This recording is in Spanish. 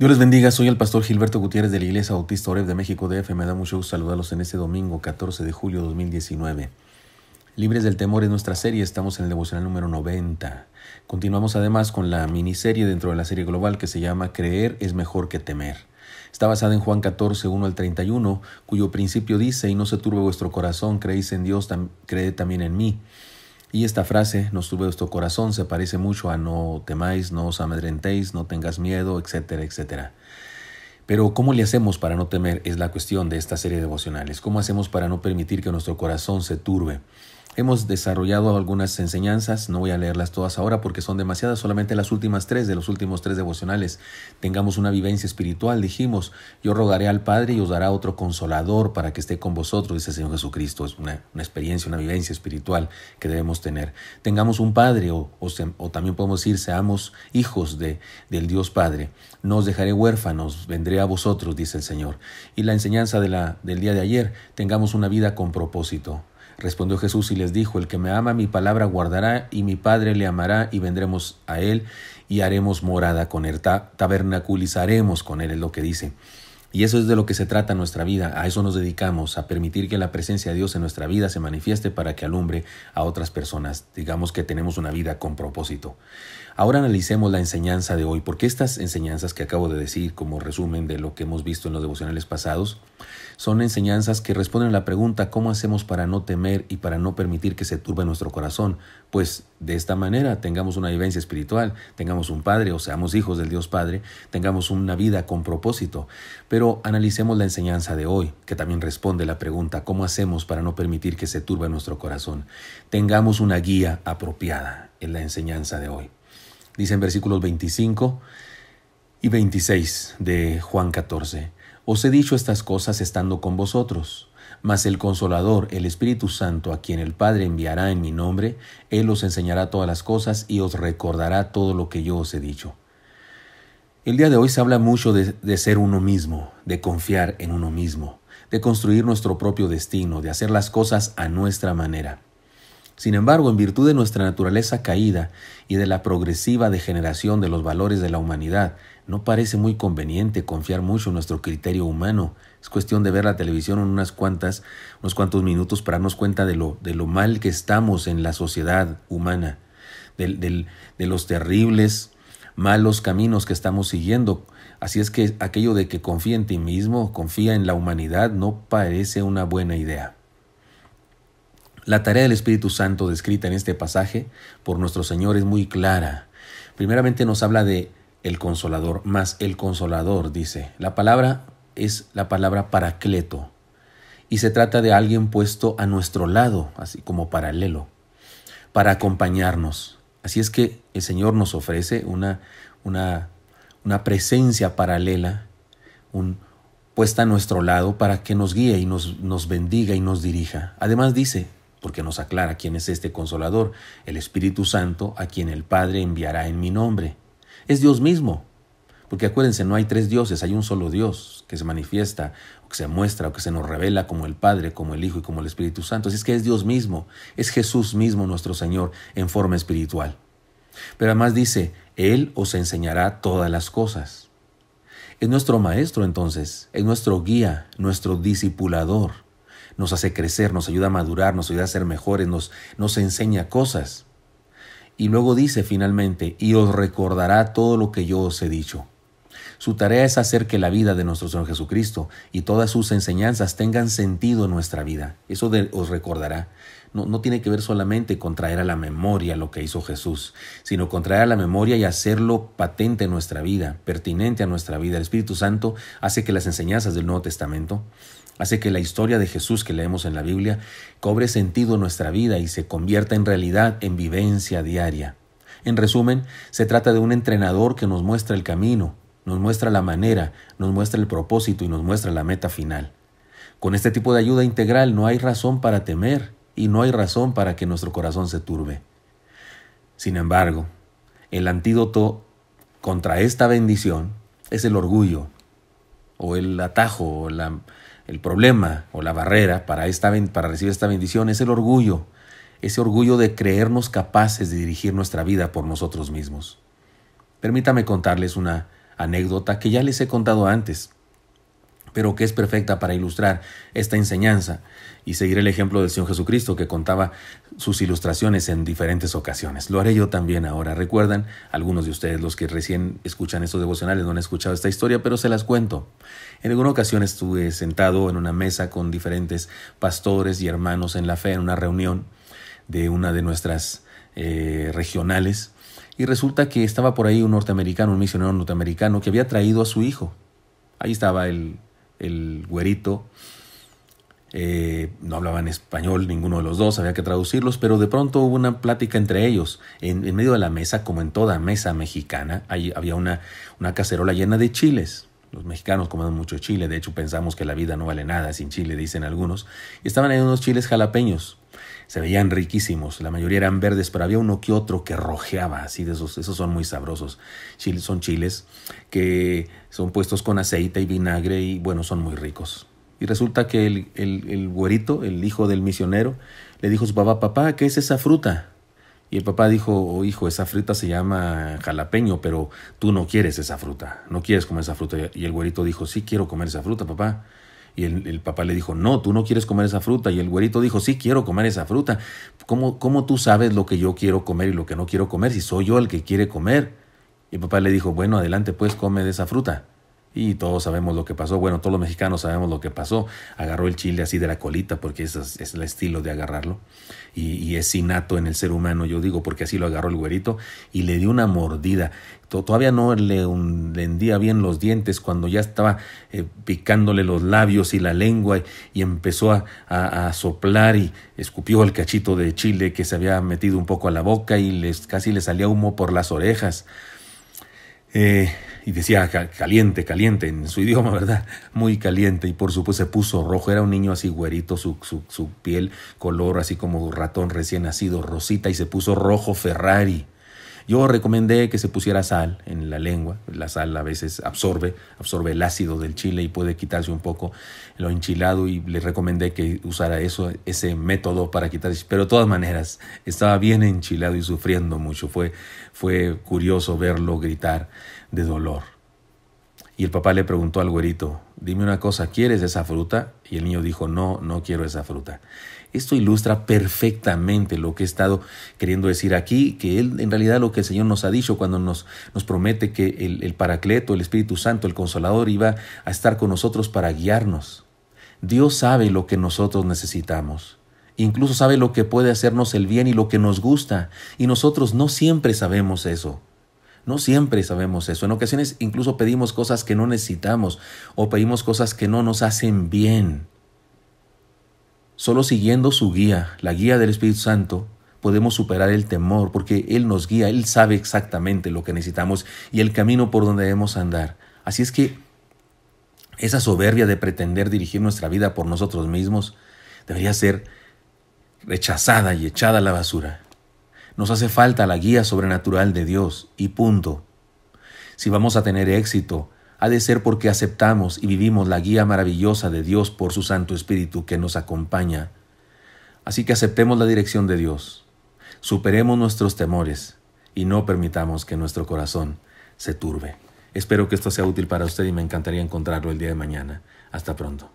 Dios les bendiga, soy el pastor Gilberto Gutiérrez de la Iglesia Bautista Horeb de México DF. Me da mucho gusto saludarlos en este domingo 14 de julio de 2019. Libres del temor es nuestra serie, estamos en el devocional número 90. Continuamos además con la miniserie dentro de la serie global que se llama Creer es mejor que temer. Está basada en Juan 14, 1 al 31, cuyo principio dice: y no se turbe vuestro corazón, creéis en Dios, creed también en mí. Y esta frase, no turbe vuestro corazón, se parece mucho a no temáis, no os amedrentéis, no tengas miedo, etcétera, etcétera. Pero ¿cómo le hacemos para no temer? Es la cuestión de esta serie de devocionales. ¿Cómo hacemos para no permitir que nuestro corazón se turbe? Hemos desarrollado algunas enseñanzas, no voy a leerlas todas ahora porque son demasiadas, solamente las últimas tres de los últimos tres devocionales. Tengamos una vivencia espiritual, dijimos, yo rogaré al Padre y os dará otro consolador para que esté con vosotros, dice el Señor Jesucristo. Es una experiencia, una vivencia espiritual que debemos tener. Tengamos un Padre o también podemos decir, seamos hijos del Dios Padre. No os dejaré huérfanos, vendré a vosotros, dice el Señor. Y la enseñanza del día de ayer, tengamos una vida con propósito. Respondió Jesús y les dijo: el que me ama, mi palabra guardará, y mi Padre le amará, y vendremos a él, y haremos morada con él, tabernaculizaremos con él, es lo que dice. Y eso es de lo que se trata nuestra vida, a eso nos dedicamos, a permitir que la presencia de Dios en nuestra vida se manifieste para que alumbre a otras personas. Digamos que tenemos una vida con propósito. Ahora analicemos la enseñanza de hoy, porque estas enseñanzas que acabo de decir, como resumen de lo que hemos visto en los devocionales pasados, son enseñanzas que responden a la pregunta: ¿cómo hacemos para no temer y para no permitir que se turbe nuestro corazón? Pues de esta manera tengamos una vivencia espiritual, tengamos un Padre o seamos hijos del Dios Padre, tengamos una vida con propósito. Pero analicemos la enseñanza de hoy, que también responde la pregunta: ¿cómo hacemos para no permitir que se turbe nuestro corazón? Tengamos una guía apropiada en la enseñanza de hoy. Dice en versículos 25 y 26 de Juan 14: os he dicho estas cosas estando con vosotros, mas el Consolador, el Espíritu Santo, a quien el Padre enviará en mi nombre, él os enseñará todas las cosas y os recordará todo lo que yo os he dicho. El día de hoy se habla mucho de ser uno mismo, de confiar en uno mismo, de construir nuestro propio destino, de hacer las cosas a nuestra manera. Sin embargo, en virtud de nuestra naturaleza caída y de la progresiva degeneración de los valores de la humanidad, no parece muy conveniente confiar mucho en nuestro criterio humano. Es cuestión de ver la televisión unos cuantos minutos para darnos cuenta de lo mal que estamos en la sociedad humana, de los terribles, malos caminos que estamos siguiendo. Así es que aquello de que confía en ti mismo, confía en la humanidad, no parece una buena idea. La tarea del Espíritu Santo descrita en este pasaje por nuestro Señor es muy clara. Primeramente nos habla de el Consolador, más el Consolador, dice. La palabra es la palabra Paracleto y se trata de alguien puesto a nuestro lado, así como paralelo, para acompañarnos. Así es que el Señor nos ofrece una presencia paralela, puesta a nuestro lado para que nos guíe y nos bendiga y nos dirija. Además dice, porque nos aclara quién es este Consolador, el Espíritu Santo, a quien el Padre enviará en mi nombre. Es Dios mismo, porque acuérdense, no hay tres dioses, hay un solo Dios que se manifiesta, o que se muestra, o que se nos revela como el Padre, como el Hijo y como el Espíritu Santo. Así es que es Dios mismo, es Jesús mismo nuestro Señor en forma espiritual. Pero además dice, él os enseñará todas las cosas. Es nuestro maestro entonces, es nuestro guía, nuestro discipulador. Nos hace crecer, nos ayuda a madurar, nos ayuda a ser mejores, nos enseña cosas. Y luego dice finalmente, y os recordará todo lo que yo os he dicho. Su tarea es hacer que la vida de nuestro Señor Jesucristo y todas sus enseñanzas tengan sentido en nuestra vida. Eso de os recordará. No tiene que ver solamente con traer a la memoria lo que hizo Jesús, sino con traer a la memoria y hacerlo patente en nuestra vida, pertinente a nuestra vida. El Espíritu Santo hace que las enseñanzas del Nuevo Testamento, hace que la historia de Jesús que leemos en la Biblia cobre sentido en nuestra vida y se convierta en realidad, en vivencia diaria. En resumen, se trata de un entrenador que nos muestra el camino, nos muestra la manera, nos muestra el propósito y nos muestra la meta final. Con este tipo de ayuda integral no hay razón para temer. Y no hay razón para que nuestro corazón se turbe. Sin embargo, el antídoto contra esta bendición es el orgullo, o el atajo, o el problema, o la barrera para recibir esta bendición es el orgullo. Ese orgullo de creernos capaces de dirigir nuestra vida por nosotros mismos. Permítame contarles una anécdota que ya les he contado antes, pero que es perfecta para ilustrar esta enseñanza y seguir el ejemplo del Señor Jesucristo, que contaba sus ilustraciones en diferentes ocasiones. Lo haré yo también ahora. ¿Recuerdan? Algunos de ustedes, los que recién escuchan estos devocionales, no han escuchado esta historia, pero se las cuento. En alguna ocasión estuve sentado en una mesa con diferentes pastores y hermanos en la fe, en una reunión de una de nuestras regionales, y resulta que estaba por ahí un norteamericano, un misionero norteamericano, que había traído a su hijo. Ahí estaba el güerito, no hablaban español ninguno de los dos, había que traducirlos, pero de pronto hubo una plática entre ellos, en medio de la mesa, como en toda mesa mexicana. Ahí había una cacerola llena de chiles. Los mexicanos comen mucho chile, de hecho pensamos que la vida no vale nada sin chile, dicen algunos. Estaban ahí unos chiles jalapeños, se veían riquísimos, la mayoría eran verdes, pero había uno que otro que rojeaba, así de esos son muy sabrosos. Son chiles que son puestos con aceite y vinagre y bueno, son muy ricos. Y resulta que el güerito, el hijo del misionero, le dijo a su papá: papá, ¿qué es esa fruta? Y el papá dijo: oh, hijo, esa fruta se llama jalapeño, pero tú no quieres esa fruta, no quieres comer esa fruta. Y el güerito dijo: sí quiero comer esa fruta, papá. Y el papá le dijo: no, tú no quieres comer esa fruta. Y el güerito dijo: sí quiero comer esa fruta. ¿Cómo tú sabes lo que yo quiero comer y lo que no quiero comer, si soy yo el que quiere comer? Y el papá le dijo: bueno, adelante pues, come de esa fruta. Y todos sabemos lo que pasó. Bueno, todos los mexicanos sabemos lo que pasó. Agarró el chile así de la colita, porque ese es el estilo de agarrarlo. Y es innato en el ser humano, yo digo, porque así lo agarró el güerito y le dio una mordida. Todavía no le hundía bien los dientes cuando ya estaba picándole los labios y la lengua, y empezó a soplar y escupió el cachito de chile que se había metido un poco a la boca, y casi le salía humo por las orejas. Y decía: caliente, caliente, en su idioma, ¿verdad? Muy caliente. Y por supuesto se puso rojo. Era un niño así güerito, su piel color así como ratón recién nacido, rosita, y se puso rojo Ferrari. Yo recomendé que se pusiera sal en la lengua. La sal a veces absorbe el ácido del chile y puede quitarse un poco lo enchilado, y le recomendé que usara ese método para quitarse. Pero de todas maneras, estaba bien enchilado y sufriendo mucho. Fue curioso verlo gritar de dolor. Y el papá le preguntó al güerito: dime una cosa, ¿quieres esa fruta? Y el niño dijo: no, no quiero esa fruta. Esto ilustra perfectamente lo que he estado queriendo decir aquí, que en realidad lo que el Señor nos ha dicho cuando nos promete que el Paracleto, el Espíritu Santo, el Consolador, iba a estar con nosotros para guiarnos. Dios sabe lo que nosotros necesitamos. Incluso sabe lo que puede hacernos el bien y lo que nos gusta. Y nosotros no siempre sabemos eso. No siempre sabemos eso. En ocasiones incluso pedimos cosas que no necesitamos, o pedimos cosas que no nos hacen bien. Solo siguiendo su guía, la guía del Espíritu Santo, podemos superar el temor, porque Él nos guía, Él sabe exactamente lo que necesitamos y el camino por donde debemos andar. Así es que esa soberbia de pretender dirigir nuestra vida por nosotros mismos debería ser rechazada y echada a la basura. Nos hace falta la guía sobrenatural de Dios, y punto. Si vamos a tener éxito, ha de ser porque aceptamos y vivimos la guía maravillosa de Dios por su Santo Espíritu que nos acompaña. Así que aceptemos la dirección de Dios, superemos nuestros temores y no permitamos que nuestro corazón se turbe. Espero que esto sea útil para usted y me encantaría encontrarlo el día de mañana. Hasta pronto.